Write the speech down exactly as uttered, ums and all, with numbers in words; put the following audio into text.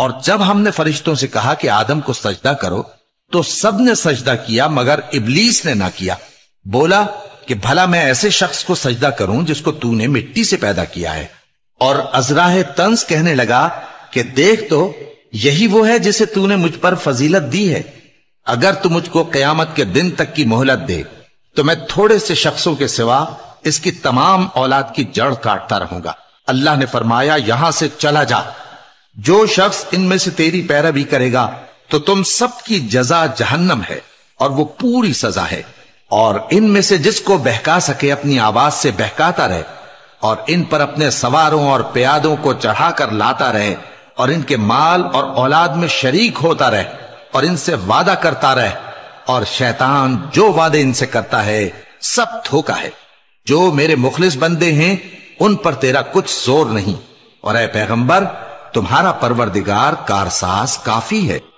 और जब हमने फरिश्तों से कहा कि आदम को सजदा करो तो सबने सजदा किया मगर इबलीस ने ना किया। बोला कि भला मैं ऐसे शख्स को सजदा करूं जिसको तूने मिट्टी से पैदा किया है। और अजराह तंस कहने लगा कि देख तो यही वो है जिसे तूने मुझ पर फजीलत दी है। अगर तू मुझको कयामत के दिन तक की मोहलत दे तो मैं थोड़े से शख्सों के सिवा इसकी तमाम औलाद की जड़ काटता रहूंगा। अल्लाह ने फरमाया यहां से चला जा, जो शख्स इनमें से तेरी पैरवी करेगा तो तुम सबकी जजा जहन्नम है और वो पूरी सजा है। और इनमें से जिसको बहका सके अपनी आवाज से बहकाता रहे और इन पर अपने सवारों और प्यादों को चढ़ाकर लाता रहे और इनके माल और औलाद में शरीक होता रहे और इनसे वादा करता रहे। और शैतान जो वादे इनसे करता है सब धोखा है। जो मेरे मुखलिस बंदे हैं उन पर तेरा कुछ जोर नहीं, और ऐ पैगंबर तुम्हारा परवरदिगार कारसाज काफी है।